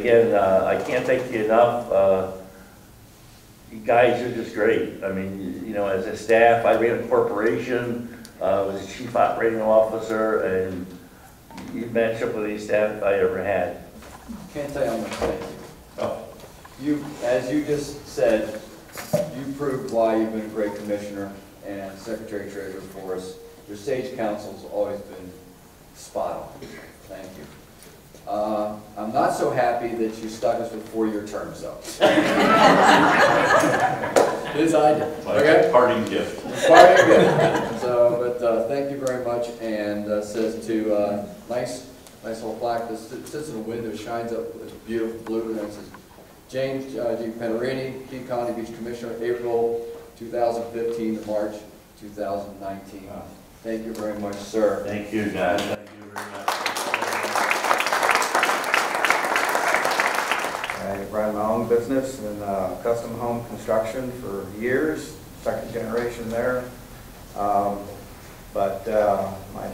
again, I can't thank you enough. You guys are just great. I mean, you know, as a staff, I ran a corporation, was a chief operating officer, and you match up with any staff I ever had. Can't tell you how much thank you. Oh. You, as you just said, you proved why you've been a great commissioner and secretary treasurer for us. Your sage counsel's always been spot on. Thank you. I'm not so happy that you stuck us with four-year terms, though. Yes, I did. Like okay? Parting gift. Parting gift. So, but thank you very much. And says to nice little plaque that sits in the window, shines up with beautiful blue, and it says, James G. Panerini, Key Colony Beach Commissioner, April 2015 to March 2019. Wow. Thank you very much, sir. Thank you, guys. Thank you very much. I've run my own business in custom home construction for years, second generation there. My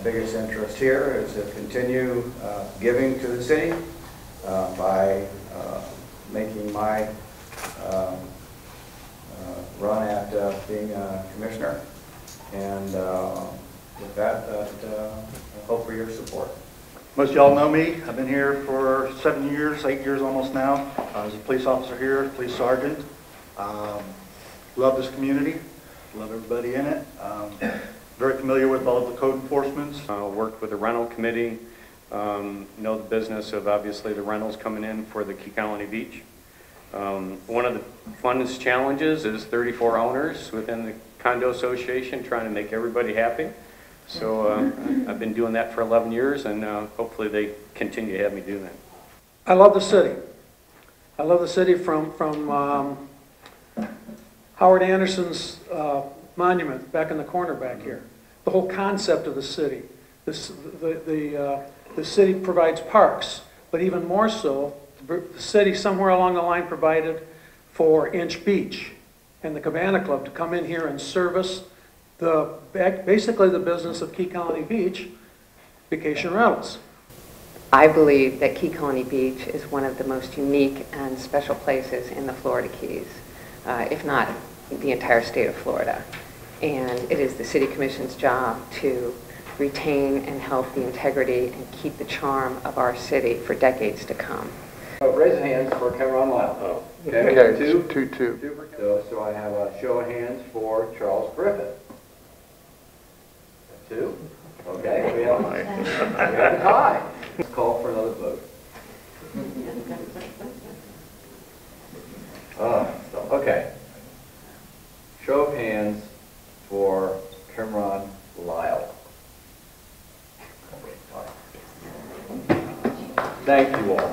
biggest interest here is to continue giving to the city by making my run at being a commissioner. And with that, I hope for your support. Most of y'all know me. I've been here for 7 years, 8 years almost now. I was a police officer here, police sergeant. Love this community, love everybody in it. Very familiar with all of the code enforcements. Worked with the rental committee, know the business of obviously the rentals coming in for the Key Colony Beach. One of the funnest challenges is 34 owners within the condo association trying to make everybody happy. So I've been doing that for 11 years, and hopefully they continue to have me do that. I love the city. I love the city from Howard Anderson's monument back in the corner back here. The whole concept of the city. The city provides parks, but even more so, the city somewhere along the line provided for Inch Beach and the Cabana Club to come in here and service basically the business of Key Colony Beach vacation rentals. I believe that Key Colony Beach is one of the most unique and special places in the Florida Keys, if not the entire state of Florida. And it is the City Commission's job to retain and help the integrity and keep the charm of our city for decades to come. Raise hands for Kimmeron Lisle. Okay, okay. Two. So I have a show of hands for Charles Griffith. Two? Okay, we have a tie. Let's call for another vote. Okay. Show of hands for Kimmeron Lisle. Thank you all.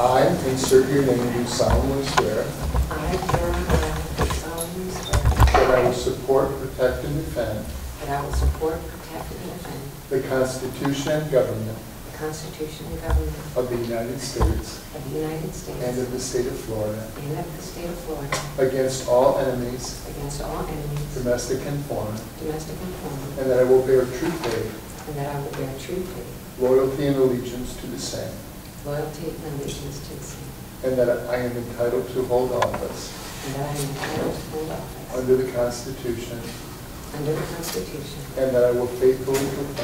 I, insert your name, do solemnly swear. That I will support, protect, and defend. That I will support, protect, and defend. The Constitution and government. The Constitution and government. Of the United States. Of the United States. And of the state of Florida. And of the state of Florida. Against all enemies. Against all enemies. Domestic and foreign. Domestic and foreign. And that I will bear true faith. And that I will bear true faith. Loyalty and allegiance to the same. Loyalty and allegiance to the same. And that I am entitled to hold office. And that I am entitled to hold office. Under the Constitution. Under the Constitution. And that I will faithfully perform.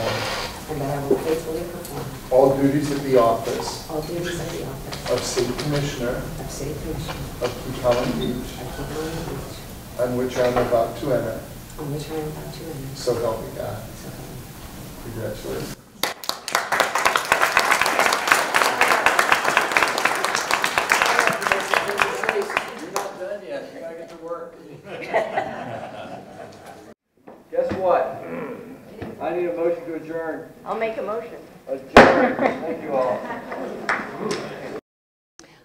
And that I will faithfully perform. All duties of the office. All duties of the office. Of City Commissioner. Of City Commissioner. Of Key Colony Beach. Of Key Colony Beach. On which I am about to enter. On which I am about to enter. So help me God. So help me. Congratulations. Guess what? I need a motion to adjourn. I'll make a motion. Adjourn. Thank you all.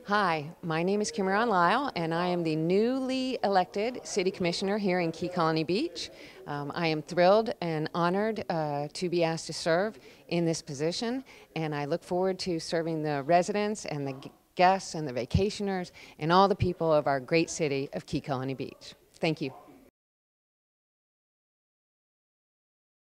Hi, my name is Kimmeron Lisle, and I am the newly elected City Commissioner here in Key Colony Beach. I am thrilled and honored to be asked to serve in this position, and I look forward to serving the residents and the guests and the vacationers and all the people of our great city of Key Colony Beach. Thank you.